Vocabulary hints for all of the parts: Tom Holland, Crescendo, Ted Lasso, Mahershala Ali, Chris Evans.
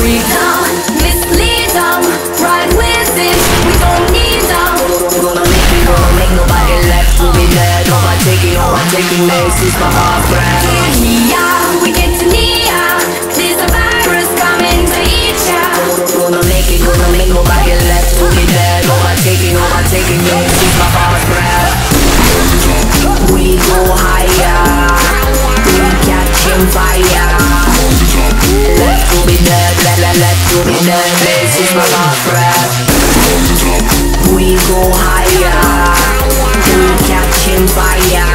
We don't mislead them, right with it. We don't need them. We're gonna make it, gonna make nobody left. We'll be dead, or I'm taking, or I'm taking names. It's my heart brand. Yeah, we get to Nia. There's a virus coming to eat ya. Gonna make it, gonna make nobody left. We'll be dead, or I'm taking, or I'm taking names. It's my heart brand. We go higher. We catching fire. Let's go be dead, let's go be dead. This is my last breath. We go higher. We catching fire.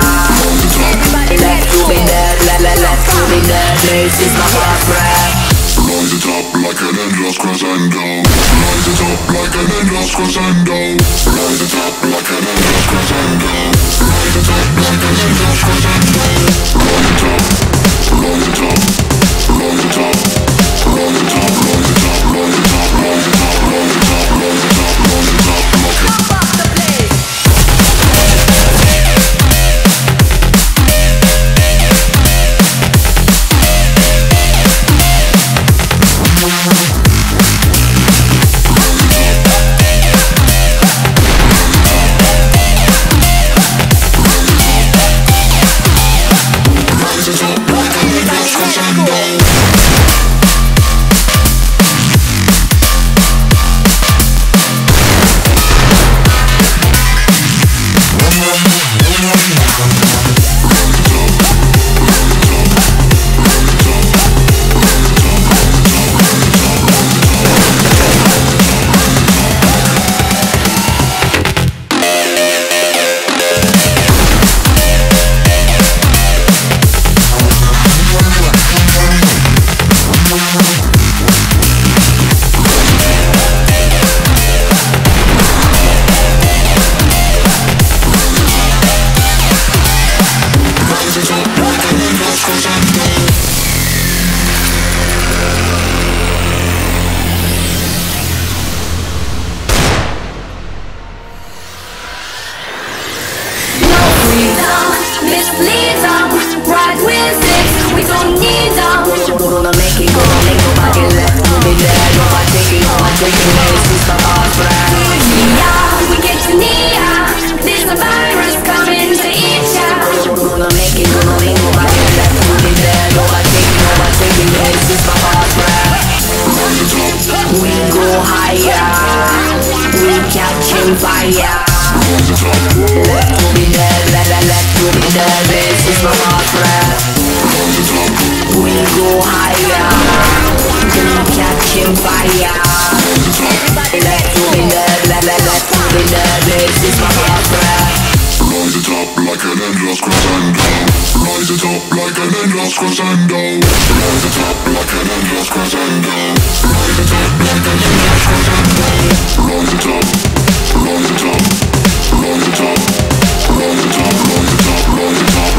Let's go be dead, let's go be dead. This is my last breath. So rise it up like an endless crescendo. So rise it up like an endless crescendo. So rise it up like an endless crescendo. So rise it up like an endless crescendo. So rise it up, so rise it up. Mislead them, right with it. We don't need them. We're gonna make it, gonna make nobody left. We'll be dead, nobody taking names. It's my heart brand. Yeah, we get to Nia. There's a virus coming to eat ya. We're gonna make it, gonna make nobody left. We'll be dead, nobody taking names. It's my heart brand. We go higher. We catching fire. Left will be dead, left will be dead. This is my last breath. We go higher. We catching fire. Left will be dead, left will be dead. This is my last breath. Rise it up like an endless crescendo. Rise it up like an endless crescendo. Rise it up like an endless crescendo. Rise it up like an endless crescendo. Rise it up, rise it up. Rise it up, rise it up, rise it up, rise it up.